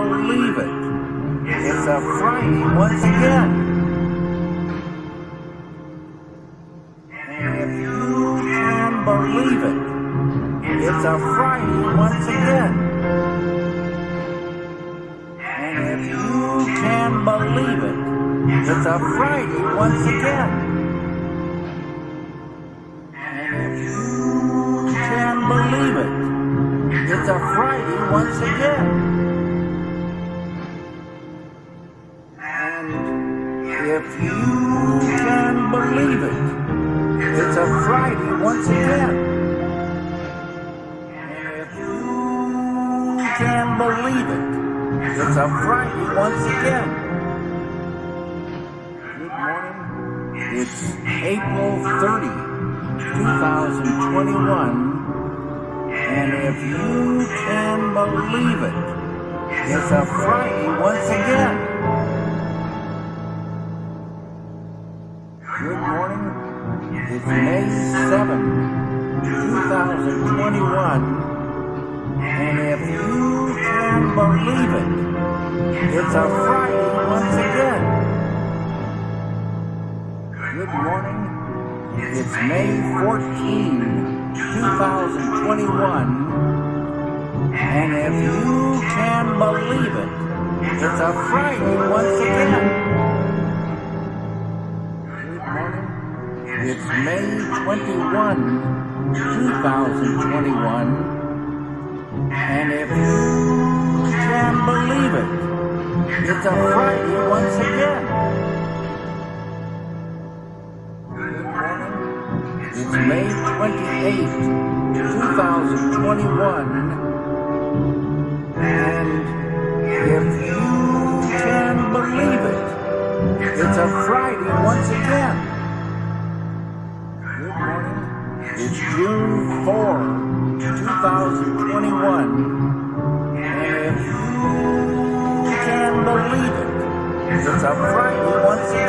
believe it. It's a Friday once again. If you can believe it, it's a Friday once again. And if you can believe it, it's a Friday once again. And if you can believe it, it's a Friday once again. And if you can believe it, it's a Friday once again. If you can believe it, it's a Friday once again. Good morning. It's April 30, 2021. And if you can believe it, it's a Friday once again. Good morning. It's May 7, 2021, and if you can believe it, it's a Friday once again. Good morning. It's May 14, 2021, and if you can believe it, it's a Friday once again. It's May 21, 2021, and if you can believe it, it's a Friday once again. Good morning. It's May 28, 2021, and if you can believe it, it's a Friday once again. It's June 4, 2021, and if you can believe it, it's a Friday once again.